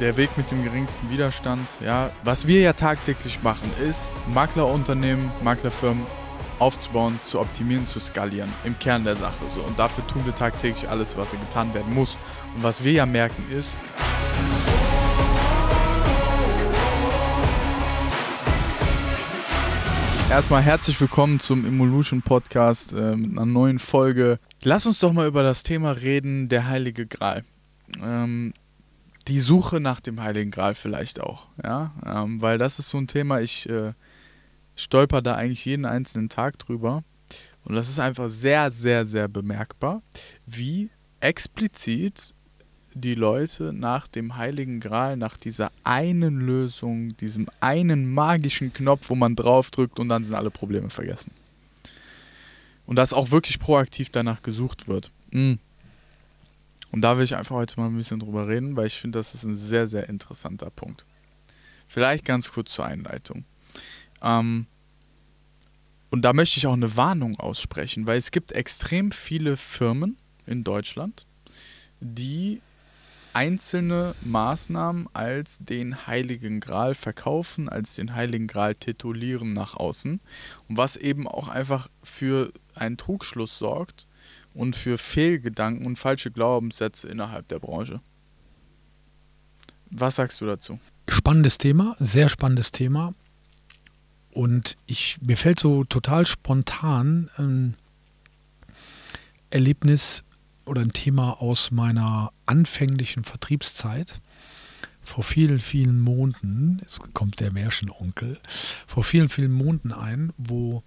der Weg mit dem geringsten Widerstand. Ja, was wir ja tagtäglich machen, ist, Maklerunternehmen, Maklerfirmen aufzubauen, zu optimieren, zu skalieren. Im Kern der Sache. So. Und dafür tun wir tagtäglich alles, was getan werden muss. Und was wir ja merken ist, erstmal herzlich willkommen zum Immolution Podcast mit einer neuen Folge. Lass uns doch mal über das Thema reden, der Heilige Gral. Die Suche nach dem Heiligen Gral vielleicht auch, ja? Weil das ist so ein Thema, ich stolper da eigentlich jeden einzelnen Tag drüber. Und das ist einfach sehr, sehr, sehr bemerkbar, wie explizit die Leute nach dem Heiligen Gral, nach dieser einen Lösung, diesem einen magischen Knopf, wo man draufdrückt und dann sind alle Probleme vergessen. Und dass auch wirklich proaktiv danach gesucht wird. Und da will ich einfach heute mal ein bisschen drüber reden, weil ich finde, das ist ein sehr, sehr interessanter Punkt. Vielleicht ganz kurz zur Einleitung. Und da möchte ich auch eine Warnung aussprechen, weil es gibt extrem viele Firmen in Deutschland, die einzelne Maßnahmen als den Heiligen Gral verkaufen, als den Heiligen Gral titulieren nach außen. Und was eben auch einfach für einen Trugschluss sorgt und für Fehlgedanken und falsche Glaubenssätze innerhalb der Branche. Was sagst du dazu? Spannendes Thema, sehr spannendes Thema. Und mir fällt so total spontan ein Erlebnis oder ein Thema aus meiner anfänglichen Vertriebszeit. Vor vielen, vielen Monaten, jetzt kommt der Märchenonkel, vor vielen, vielen Monaten ein, und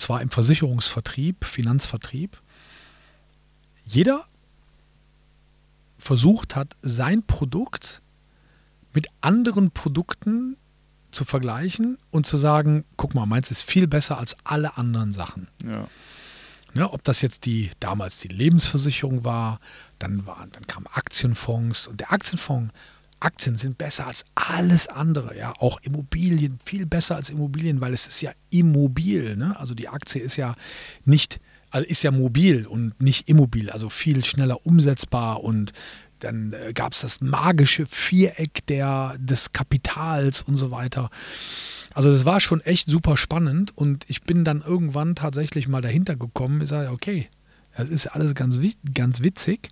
zwar im Versicherungsvertrieb, Finanzvertrieb, jeder versucht hat, sein Produkt mit anderen Produkten zu vergleichen und zu sagen, guck mal, meins ist viel besser als alle anderen Sachen. Ja. Ja, ob das jetzt damals die Lebensversicherung war, dann kamen Aktienfonds und der Aktienfonds, Aktien sind besser als alles andere, ja, auch Immobilien, viel besser als Immobilien, weil es ist ja immobil, ne? Also die Aktie ist ja mobil und nicht immobil, also viel schneller umsetzbar und dann gab es das magische Viereck des Kapitals und so weiter. Also das war schon echt super spannend und ich bin dann irgendwann tatsächlich mal dahinter gekommen. Ich sage, okay, das ist alles ganz, ganz witzig.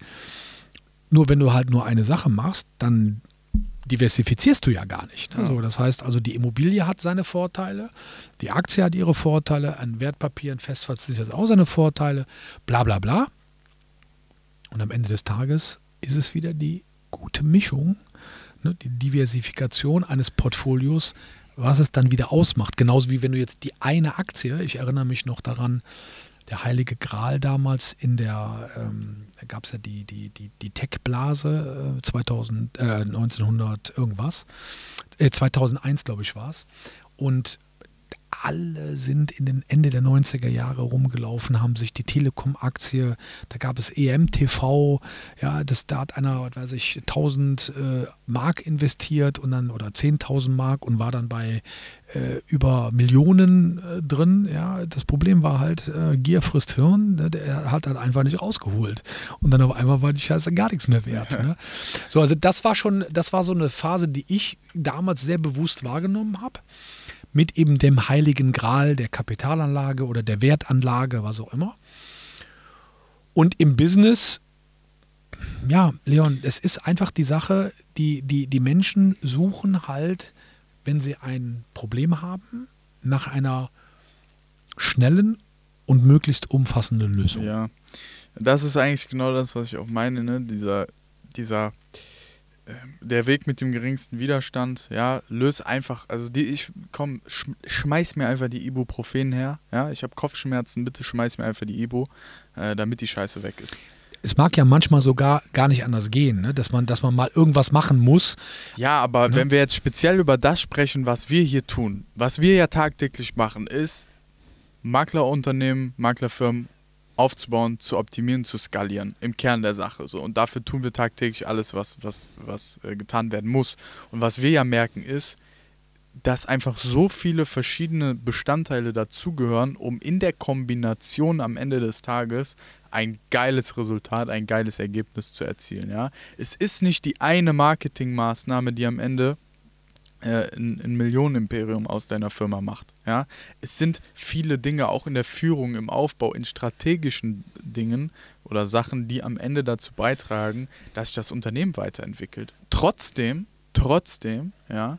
Nur wenn du halt nur eine Sache machst, dann diversifizierst du ja gar nicht. Ne? Also das heißt, also die Immobilie hat seine Vorteile, die Aktie hat ihre Vorteile, ein Wertpapier, ein Festverzicht hat auch seine Vorteile, bla bla bla. Und am Ende des Tages ist es wieder die gute Mischung, ne? Die Diversifikation eines Portfolios, was es dann wieder ausmacht. Genauso wie wenn du jetzt die eine Aktie, ich erinnere mich noch daran, der Heilige Gral damals da gab es ja die Tech-Blase 1900 irgendwas, 2001 glaube ich war es. Und alle sind in den Ende der 90er Jahre rumgelaufen, haben sich die Telekom-Aktie, da gab es EMTV, ja, da hat einer, was weiß ich, 1000 Mark investiert und dann, oder 10.000 Mark und war dann bei über Millionen drin. Ja, das Problem war halt, Gier frisst Hirn, ne, der hat halt einfach nicht rausgeholt. Und dann auf einmal war die Scheiße gar nichts mehr wert. Ne? So, also das war so eine Phase, die ich damals sehr bewusst wahrgenommen habe. Mit eben dem Heiligen Gral der Kapitalanlage oder der Wertanlage, was auch immer. Und im Business, ja, Leon, es ist einfach die Sache, die Menschen suchen halt, wenn sie ein Problem haben, nach einer schnellen und möglichst umfassenden Lösung. Ja, das ist eigentlich genau das, was ich auch meine, ne? Der Weg mit dem geringsten Widerstand, ja, löse einfach, schmeiß mir einfach die Ibuprofen her, ja, ich habe Kopfschmerzen, bitte schmeiß mir einfach die Ibu, damit die Scheiße weg ist. Es mag ja manchmal sogar gar nicht anders gehen, ne? Dass man mal irgendwas machen muss. Ja, aber ne? Wenn wir jetzt speziell über das sprechen, was wir hier tun, was wir ja tagtäglich machen, ist Maklerunternehmen, Maklerfirmen aufzubauen, zu optimieren, zu skalieren. Im Kern der Sache. So. Und dafür tun wir tagtäglich alles, was getan werden muss. Und was wir ja merken ist, dass einfach so viele verschiedene Bestandteile dazugehören, um in der Kombination am Ende des Tages ein geiles Resultat, ein geiles Ergebnis zu erzielen. Ja? Es ist nicht die eine Marketingmaßnahme, die am Ende ein Millionenimperium aus deiner Firma macht. Ja? Es sind viele Dinge, auch in der Führung, im Aufbau, in strategischen Dingen oder Sachen, die am Ende dazu beitragen, dass sich das Unternehmen weiterentwickelt. Trotzdem, ja,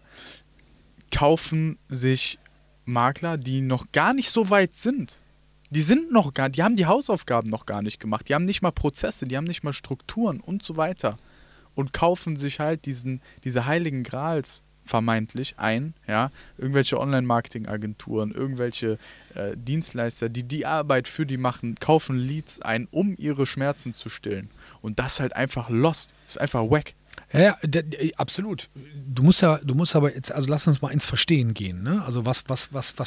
kaufen sich Makler, die noch gar nicht so weit sind. Die haben die Hausaufgaben noch gar nicht gemacht, die haben nicht mal Prozesse, die haben nicht mal Strukturen und so weiter und kaufen sich halt diese heiligen Grals vermeintlich ein, ja, irgendwelche Online-Marketing-Agenturen, irgendwelche Dienstleister, die Arbeit für die machen, kaufen Leads ein, um ihre Schmerzen zu stillen, und das halt einfach lost, ist einfach wack. Ja, absolut. Du musst aber jetzt, also lass uns mal ins Verstehen gehen, ne? Also was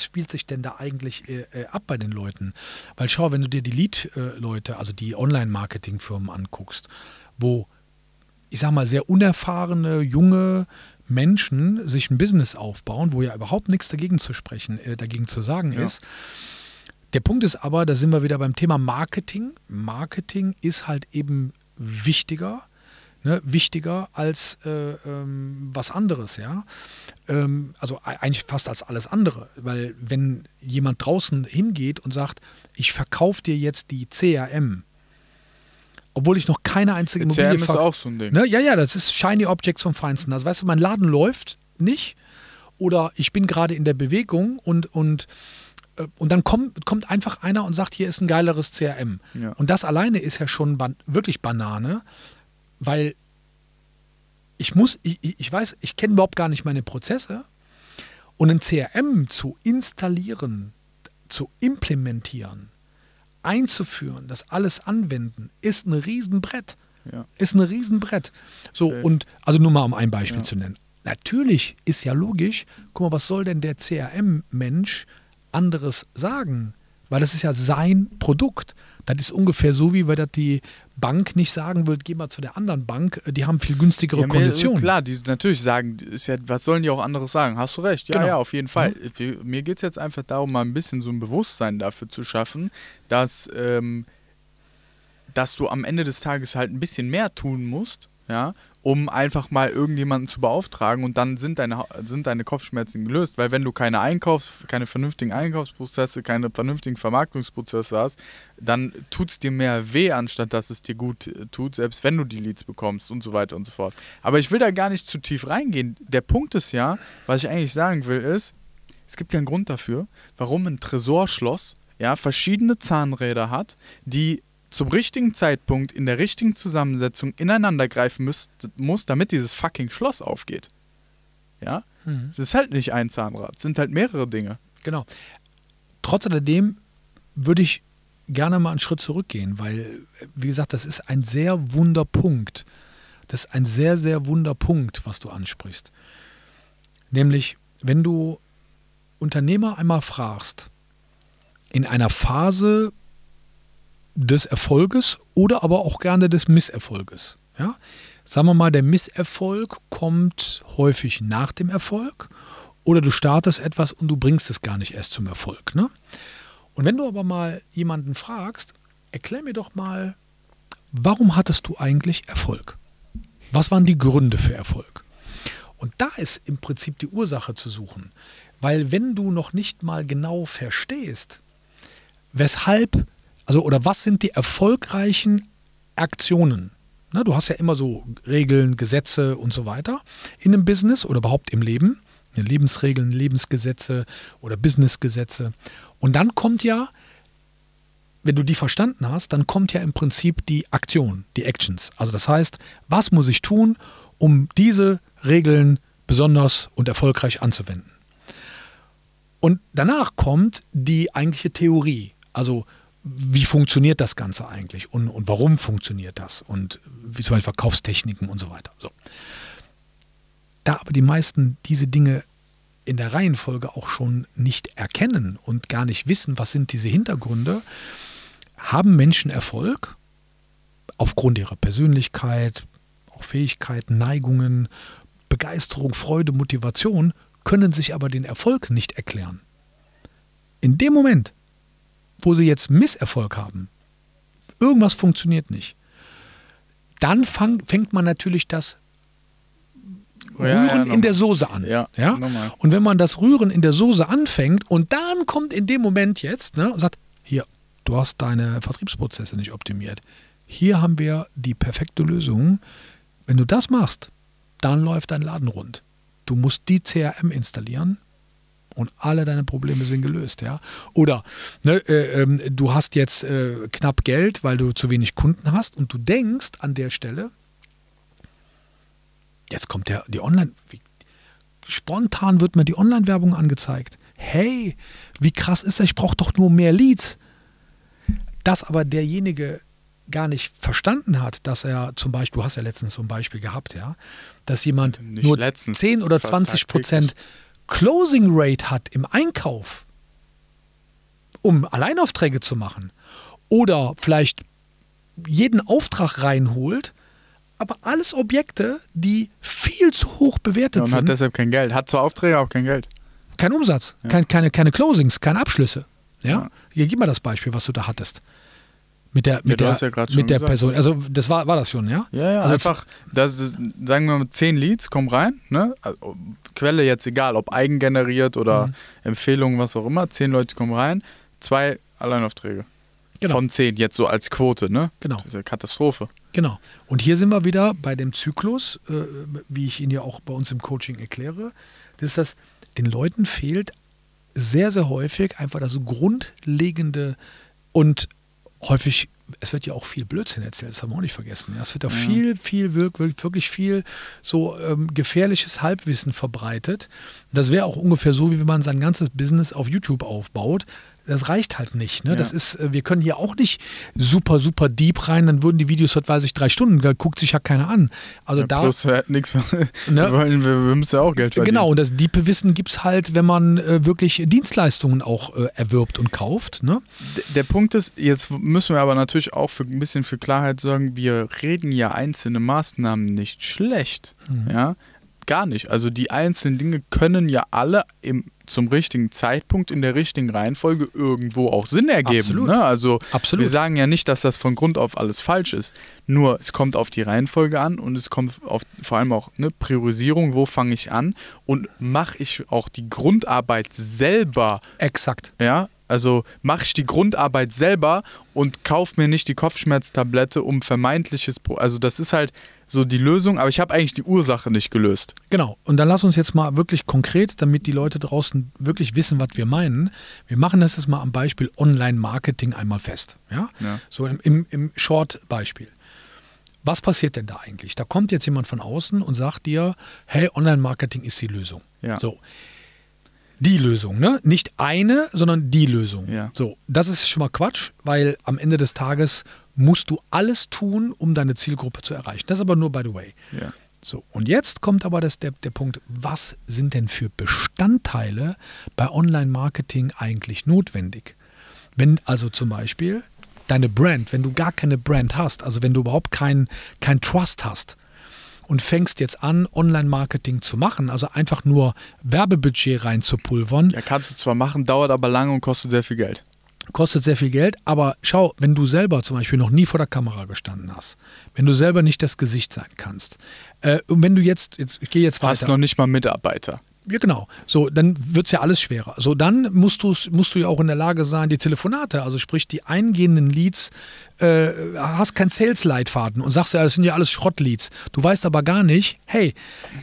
spielt sich denn da eigentlich ab bei den Leuten? Weil schau, wenn du dir die Lead-Leute, also die Online-Marketing-Firmen anguckst, wo, ich sag mal, sehr unerfahrene, junge Menschen sich ein Business aufbauen, wo ja überhaupt nichts dagegen zu sagen ja. ist. Der Punkt ist aber, da sind wir wieder beim Thema Marketing. Marketing ist halt eben wichtiger als was anderes, ja. Also eigentlich fast als alles andere, weil wenn jemand draußen hingeht und sagt, ich verkaufe dir jetzt die CRM, obwohl ich noch keine einzige Immobilie verkaufe. CRM ist auch so ein Ding. Ne? Ja, ja, das ist Shiny Objects vom Feinsten. Also weißt du, mein Laden läuft nicht oder ich bin gerade in der Bewegung und dann kommt einfach einer und sagt, hier ist ein geileres CRM. Ja. Und das alleine ist ja schon wirklich Banane, weil ich kenne überhaupt gar nicht meine Prozesse, und ein CRM zu installieren, zu implementieren, einzuführen, das alles anwenden, ist ein Riesenbrett. Ja. Ist ein Riesenbrett. So, safe. Und also nur mal um ein Beispiel ja. zu nennen. Natürlich ist ja logisch, guck mal, was soll denn der CRM-Mensch anderes sagen? Weil das ist ja sein Produkt. Das ist ungefähr so, wie wenn das die Bank nicht sagen würde, geh mal zu der anderen Bank, die haben viel günstigere ja, Konditionen. Klar, die natürlich sagen, ist ja, was sollen die auch anderes sagen? Hast du recht, ja, genau. Ja, auf jeden Fall. Mhm. Mir geht es jetzt einfach darum, mal ein bisschen so ein Bewusstsein dafür zu schaffen, dass du am Ende des Tages halt ein bisschen mehr tun musst, ja, um einfach mal irgendjemanden zu beauftragen, und dann sind deine Kopfschmerzen gelöst, weil wenn du keine vernünftigen Einkaufsprozesse, keine vernünftigen Vermarktungsprozesse hast, dann tut es dir mehr weh, anstatt dass es dir gut tut, selbst wenn du die Leads bekommst und so weiter und so fort. Aber ich will da gar nicht zu tief reingehen. Der Punkt ist ja, was ich eigentlich sagen will, ist, es gibt ja einen Grund dafür, warum ein Tresorschloss ja verschiedene Zahnräder hat, die zum richtigen Zeitpunkt in der richtigen Zusammensetzung ineinander greifen muss, damit dieses fucking Schloss aufgeht. Ja? Mhm. Es ist halt nicht ein Zahnrad, es sind halt mehrere Dinge. Genau. Trotz alledem würde ich gerne mal einen Schritt zurückgehen, weil, wie gesagt, das ist ein sehr wunder Punkt. Das ist ein sehr, sehr wunder Punkt, was du ansprichst. Nämlich, wenn du Unternehmer einmal fragst, in einer Phase des Erfolges oder aber auch gerne des Misserfolges. Ja? Sagen wir mal, der Misserfolg kommt häufig nach dem Erfolg, oder du startest etwas und du bringst es gar nicht erst zum Erfolg. Ne? Und wenn du aber mal jemanden fragst, erklär mir doch mal, warum hattest du eigentlich Erfolg? Was waren die Gründe für Erfolg? Und da ist im Prinzip die Ursache zu suchen. Weil wenn du noch nicht mal genau verstehst, weshalb, also, oder was sind die erfolgreichen Aktionen? Na, du hast ja immer so Regeln, Gesetze und so weiter in einem Business oder überhaupt im Leben. Lebensregeln, Lebensgesetze oder Businessgesetze. Und dann kommt ja, wenn du die verstanden hast, dann kommt ja im Prinzip die Aktion, die Actions. Also das heißt, was muss ich tun, um diese Regeln besonders und erfolgreich anzuwenden? Und danach kommt die eigentliche Theorie. Also wie funktioniert das Ganze eigentlich und warum funktioniert das, und wie zum Beispiel Verkaufstechniken und so weiter. So. Da aber die meisten diese Dinge in der Reihenfolge auch schon nicht erkennen und gar nicht wissen, was sind diese Hintergründe, haben Menschen Erfolg aufgrund ihrer Persönlichkeit, auch Fähigkeiten, Neigungen, Begeisterung, Freude, Motivation, können sich aber den Erfolg nicht erklären. In dem Moment, wo sie jetzt Misserfolg haben, Irgendwas funktioniert nicht. Dann fängt man natürlich das Rühren in der Soße an. Ja? Und wenn man das Rühren in der Soße anfängt und dann kommt in dem Moment jetzt, ne, und sagt, hier, du hast deine Vertriebsprozesse nicht optimiert. Hier haben wir die perfekte Lösung. Wenn du das machst, dann läuft dein Laden rund. Du musst die CRM installieren und alle deine Probleme sind gelöst. Ja? Oder ne, du hast jetzt knapp Geld, weil du zu wenig Kunden hast und du denkst an der Stelle, jetzt kommt die Online, spontan wird mir die Online-Werbung angezeigt. Hey, wie krass ist das? Ich brauche doch nur mehr Leads. Dass aber derjenige gar nicht verstanden hat, dass er zum Beispiel, du hast ja letztens so ein Beispiel gehabt, ja, dass jemand nicht nur letztens, 10 oder 20% Closing Rate hat im Einkauf, um Alleinaufträge zu machen oder vielleicht jeden Auftrag reinholt, aber alles Objekte, die viel zu hoch bewertet sind. Und hat deshalb kein Geld, hat zwar Aufträge, auch kein Geld. Kein Umsatz, ja. keine Closings, keine Abschlüsse. Ja? Ja. Hier, gib mal das Beispiel, was du da hattest. Mit der Person, also das war das schon, ja? Ja, also einfach, sagen wir mal, 10 Leads kommen rein, ne? Also, Quelle jetzt egal, ob eigengeneriert oder Empfehlungen, was auch immer, 10 Leute kommen rein, 2 Alleinaufträge. Genau. Von 10, jetzt so als Quote, ne? Genau. Das ist eine Katastrophe. Genau. Und hier sind wir wieder bei dem Zyklus, wie ich ihn ja auch bei uns im Coaching erkläre, das ist, dass den Leuten fehlt sehr, sehr häufig einfach das grundlegende und häufig, es wird ja auch viel Blödsinn erzählt, das haben wir auch nicht vergessen. Es wird auch wirklich viel so gefährliches Halbwissen verbreitet. Das wäre auch ungefähr so, wie wenn man sein ganzes Business auf YouTube aufbaut. Das reicht halt nicht. Ne? Ja. Das ist, wir können hier auch nicht super, super deep rein, dann würden die Videos halt, weiß ich, 3 Stunden, da guckt sich ja keiner an. Also ja, da plus halt nichts, ne? wir müssen ja auch Geld verdienen. Genau, und das diepe Wissen gibt es halt, wenn man wirklich Dienstleistungen auch erwirbt und kauft. Ne? Der Punkt ist, jetzt müssen wir aber natürlich auch für, ein bisschen für Klarheit sorgen, wir reden ja einzelne Maßnahmen nicht schlecht. Ja? Gar nicht. Also die einzelnen Dinge können ja alle zum richtigen Zeitpunkt in der richtigen Reihenfolge irgendwo auch Sinn ergeben. Absolut. Ne? Also wir sagen ja nicht, dass das von Grund auf alles falsch ist. Nur es kommt auf die Reihenfolge an und es kommt auf vor allem auch eine Priorisierung, wo fange ich an und mache ich auch die Grundarbeit selber. Exakt. Ja, also mache ich die Grundarbeit selber und kaufe mir nicht die Kopfschmerztablette um vermeintliches, also das ist halt so die Lösung, aber ich habe eigentlich die Ursache nicht gelöst. Genau, und dann lass uns jetzt mal wirklich konkret, damit die Leute draußen wirklich wissen, was wir meinen. Wir machen das jetzt mal am Beispiel Online-Marketing einmal fest. Ja? Ja. So im Short-Beispiel. Was passiert denn da eigentlich? Da kommt jetzt jemand von außen und sagt dir, hey, Online-Marketing ist die Lösung. Ja. So. Die Lösung, ne? Nicht eine, sondern die Lösung. Ja. So, das ist schon mal Quatsch, weil am Ende des Tages musst du alles tun, um deine Zielgruppe zu erreichen. Das ist aber nur by the way. Ja. So, und jetzt kommt aber der Punkt, was sind denn für Bestandteile bei Online-Marketing eigentlich notwendig? Wenn also zum Beispiel deine Brand, wenn du gar keine Brand hast, also wenn du überhaupt kein Trust hast, und fängst jetzt an, Online-Marketing zu machen, also einfach nur Werbebudget reinzupulvern. Ja, kannst du zwar machen, dauert aber lange und kostet sehr viel Geld. Kostet sehr viel Geld, aber schau, wenn du selber zum Beispiel noch nie vor der Kamera gestanden hast, wenn du selber nicht das Gesicht sein kannst, und wenn du jetzt ich gehe jetzt weiter. Hast noch nicht mal Mitarbeiter. Ja, genau. So, dann wird es ja alles schwerer. So, dann musst du ja auch in der Lage sein, die Telefonate, also sprich die eingehenden Leads, hast keinen Sales-Leitfaden und sagst ja, das sind ja alles Schrottleads. Du weißt aber gar nicht, hey,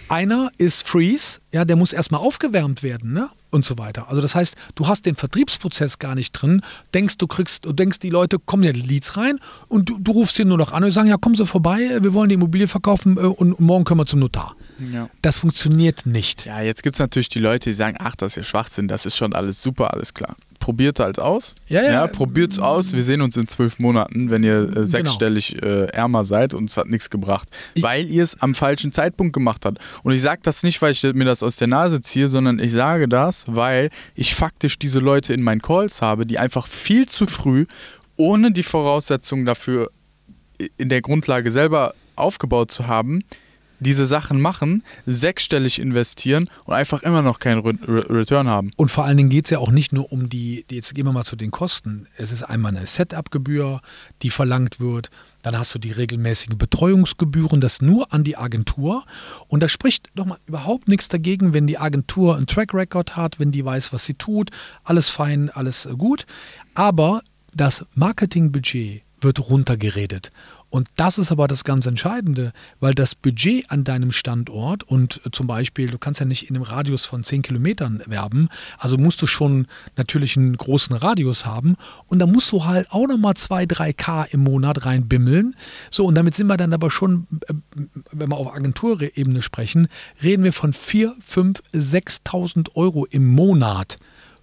einer ist Freeze, ja, der muss erstmal aufgewärmt werden, ne? Und so weiter. Also das heißt, du hast den Vertriebsprozess gar nicht drin, denkst, die Leute kommen ja Leads rein und du rufst sie nur noch an und sagen, ja, kommen Sie vorbei, wir wollen die Immobilie verkaufen und morgen können wir zum Notar. Ja. Das funktioniert nicht. Ja, jetzt gibt es natürlich die Leute, die sagen, ach, das ist ja Schwachsinn, das ist schon alles super, alles klar. Probiert halt aus. Ja, probiert's aus. Wir sehen uns in 12 Monaten, wenn ihr sechsstellig ärmer seid und es hat nichts gebracht, weil ihr es am falschen Zeitpunkt gemacht habt. Und ich sage das nicht, weil ich mir das aus der Nase ziehe, sondern ich sage das, weil ich faktisch diese Leute in meinen Calls habe, die einfach viel zu früh, ohne die Voraussetzungen dafür in der Grundlage selber aufgebaut zu haben, diese Sachen machen, sechsstellig investieren und einfach immer noch keinen Return haben. Und vor allen Dingen geht es ja auch nicht nur um die, jetzt gehen wir mal zu den Kosten. Es ist einmal eine Setup-Gebühr, die verlangt wird. Dann hast du die regelmäßigen Betreuungsgebühren, das nur an die Agentur. Und da spricht nochmal überhaupt nichts dagegen, wenn die Agentur einen Track Record hat, wenn die weiß, was sie tut. Alles fein, alles gut. Aber das Marketingbudget wird runtergeredet. Und das ist aber das ganz Entscheidende, weil das Budget an deinem Standort und zum Beispiel, du kannst ja nicht in einem Radius von 10 Kilometern werben, also musst du schon natürlich einen großen Radius haben und da musst du halt auch nochmal 2-3K im Monat reinbimmeln. So, und damit sind wir dann aber schon, wenn wir auf Agenturebene sprechen, reden wir von 4.000, 5.000, 6.000 Euro im Monat.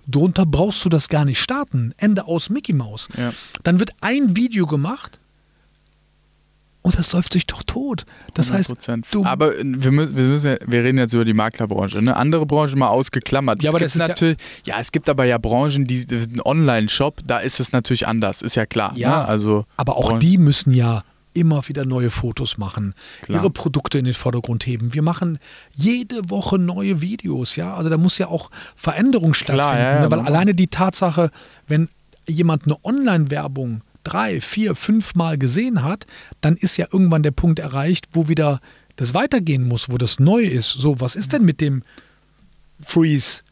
Darunter brauchst du das gar nicht starten. Ende aus Mickey Mouse. Ja. Dann wird ein Video gemacht und das läuft sich doch tot. Das 100%. Heißt, du... Aber wir reden jetzt über die Maklerbranche. Ne? Andere Branchen mal ausgeklammert. Ja, aber das ist natürlich, ja, es gibt aber ja Branchen, die sind ein Online-Shop, da ist es natürlich anders. Ist ja klar. Ja, ne? Also, aber auch die müssen ja immer wieder neue Fotos machen, klar, ihre Produkte in den Vordergrund heben. Wir machen jede Woche neue Videos, ja. Also da muss ja auch Veränderung stattfinden, klar, ja, ja, weil alleine die Tatsache, wenn jemand eine Online-Werbung 3, 4, 5 Mal gesehen hat, dann ist ja irgendwann der Punkt erreicht, wo wieder das weitergehen muss, wo das neu ist. So, was ist denn mit dem Freeze?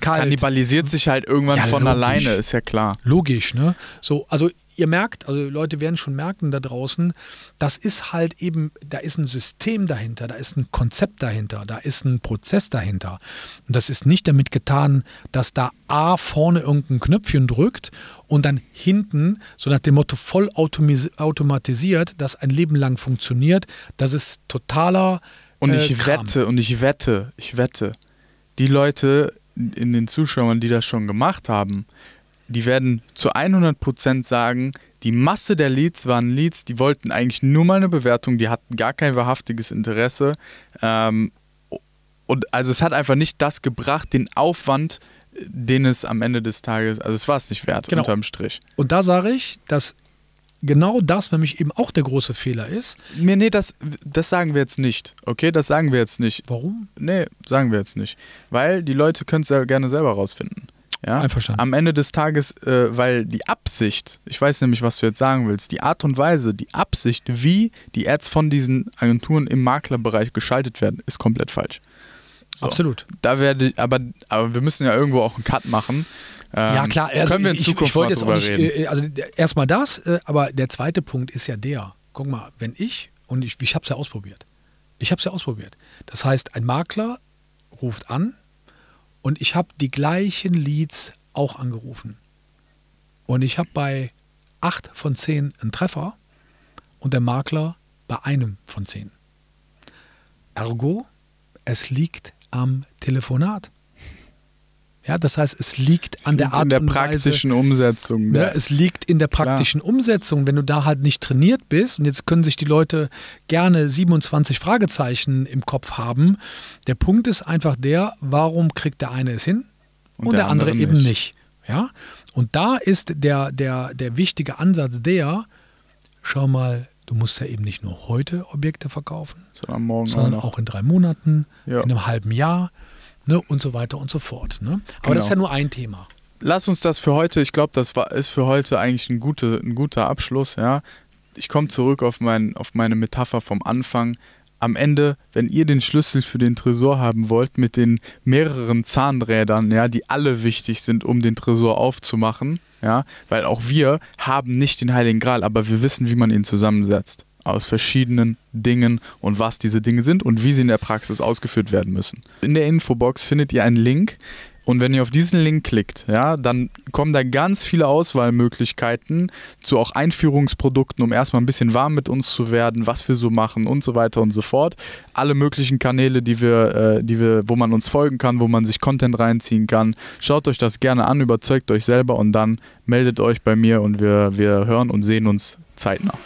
Kalt. Kannibalisiert sich halt irgendwann, ja, von logisch, alleine, ist ja klar. Logisch, ne? So, also ihr merkt, also Leute werden schon merken da draußen, das ist halt eben, da ist ein System dahinter, da ist ein Konzept dahinter, da ist ein Prozess dahinter. Und das ist nicht damit getan, dass da A vorne irgendein Knöpfchen drückt und dann hinten, so nach dem Motto voll automatisiert, das ein Leben lang funktioniert. Das ist totaler Kram. Und ich wette, die Leute in den Zuschauern, die das schon gemacht haben, die werden zu 100% sagen, die Masse der Leads waren Leads, die wollten eigentlich nur mal eine Bewertung, die hatten gar kein wahrhaftiges Interesse. Und also es hat einfach nicht das gebracht, den Aufwand, den es am Ende des Tages, also es war es nicht wert, genau, unterm Strich. Und da sage ich, dass genau das nämlich eben auch der große Fehler ist. Nee, das sagen wir jetzt nicht. Okay, das sagen wir jetzt nicht. Warum? Nee, sagen wir jetzt nicht. Weil die Leute können es ja gerne selber rausfinden. Ja? Einverstanden. Am Ende des Tages, weil die Absicht, ich weiß nämlich, was du jetzt sagen willst, die Art und Weise, die Absicht, wie die Ads von diesen Agenturen im Maklerbereich geschaltet werden, ist komplett falsch. So. Absolut. Da werde ich, aber wir müssen ja irgendwo auch einen Cut machen. Ja klar, also können wir in Zukunft mal drüber reden. Also erstmal das, aber der zweite Punkt ist ja der, guck mal, wenn ich, und ich habe es ja ausprobiert. Das heißt, ein Makler ruft an und ich habe die gleichen Leads auch angerufen. Und ich habe bei 8 von 10 einen Treffer und der Makler bei 1 von 10. Ergo, es liegt am Telefonat. Ja, das heißt, es liegt an der Art und Weise. In der praktischen Umsetzung. Ne? Ja, es liegt in der praktischen Umsetzung. Wenn du da halt nicht trainiert bist, und jetzt können sich die Leute gerne 27 Fragezeichen im Kopf haben. Der Punkt ist einfach der, warum kriegt der eine es hin und der andere eben nicht. Ja? Und da ist der wichtige Ansatz der, schau mal, du musst ja eben nicht nur heute Objekte verkaufen, sondern morgen, sondern auch in 3 Monaten, ja, in einem halben Jahr. Ne, und so weiter und so fort. Ne? Aber genau, das ist ja nur ein Thema. Lass uns das für heute, ich glaube, das ist für heute eigentlich ein guter Abschluss. Ja? Ich komme zurück auf meine Metapher vom Anfang. Am Ende, wenn ihr den Schlüssel für den Tresor haben wollt, mit den mehreren Zahnrädern, ja, die alle wichtig sind, um den Tresor aufzumachen, ja? Weil auch wir haben nicht den Heiligen Gral, aber wir wissen, wie man ihn zusammensetzt. Aus verschiedenen Dingen und was diese Dinge sind und wie sie in der Praxis ausgeführt werden müssen. In der Infobox findet ihr einen Link und wenn ihr auf diesen Link klickt, ja, dann kommen da ganz viele Auswahlmöglichkeiten zu auch Einführungsprodukten, um erstmal ein bisschen warm mit uns zu werden, was wir so machen und so weiter und so fort. Alle möglichen Kanäle, wo man uns folgen kann, wo man sich Content reinziehen kann. Schaut euch das gerne an, überzeugt euch selber und dann meldet euch bei mir und wir hören und sehen uns zeitnah.